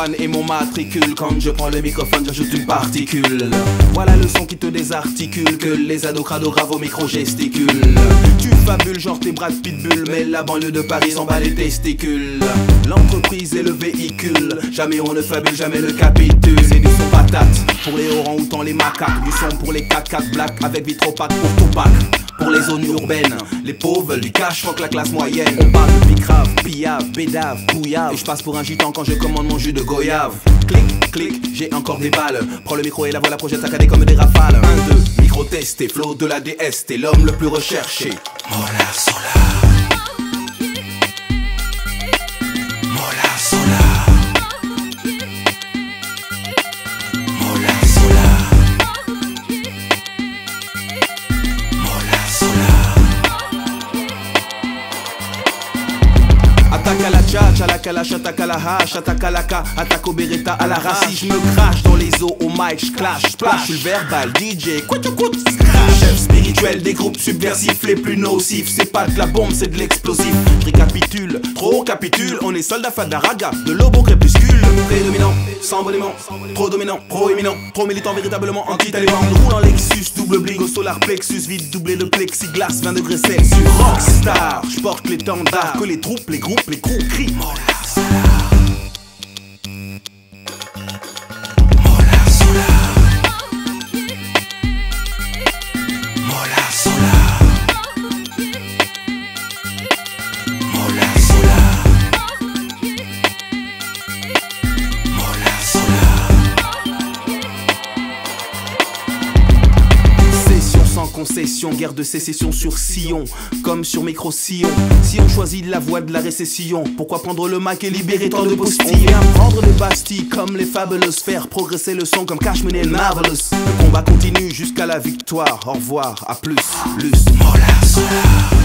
profane et mon matricule. Quand je prends le microphone, j'ajoute une particule. Voilà le son qui te désarticule, que les ados crado grave au micro gesticulent. Tu fabules genre tes bras de pitbull, mais la banlieue de Paris en bas les testicules. L'entreprise est le véhicule, jamais on ne fabule, jamais ne capitule. C'est du son patate pour les orangs-outans, les macaques. Du son pour les 4x4 black avec vitropac pour Tupac. Pour les zones urbaines, les pauvres veulent du cash, rock la classe moyenne. On parle de picrave, pillave, bédave, bouillave. Et je passe pour un gitan quand je commande mon jus de goyave. Clic, clic, j'ai encore des balles. Prends le micro et la voix la projette saccadée comme des rafales. 1, 2, micro testé, flow de la DS, t'es l'homme le plus recherché. Mola Solaar. Mola Solaar. Attaque à la tchatch, à la calache, attaque à la hache, attaque à la ka, attaque au beretta, à la race. Si je me crache dans les eaux, au mic, j'clash, splash. Je suis le verbal, DJ, coute, crash. Chef spirituel des groupes subversifs les plus nocifs. C'est pas de la bombe, c'est de l'explosif. Je récapitule, trop capitule. On est soldats fadaraga, de l'aube au crépuscule. Prédominant, sans bonnement, trop dominant, proéminent, trop militant, véritablement anti-taliban. Roule en Lexus, double bligo, solar plexus, vide doublé de plexiglas, 20 degrés Celsius. Rockstar, j'porte l'étendard, que les troupes, les groupes, les coups crient. Mola Solaar. Mola Solaar. Mola Solaar. Mola Solaar. Mola Solaar. Cession sans concession, guerre de sécession sur sillon, comme sur micro-sillon. Si on choisit la voie de la récession, pourquoi prendre le Mac et libérer tant de postillons? On vient prendre des pastilles comme les fabulous, faire progresser le son comme Cashman et Marvelous. Le combat continue jusqu'à la victoire. Au revoir, à plus, Mola Solaar.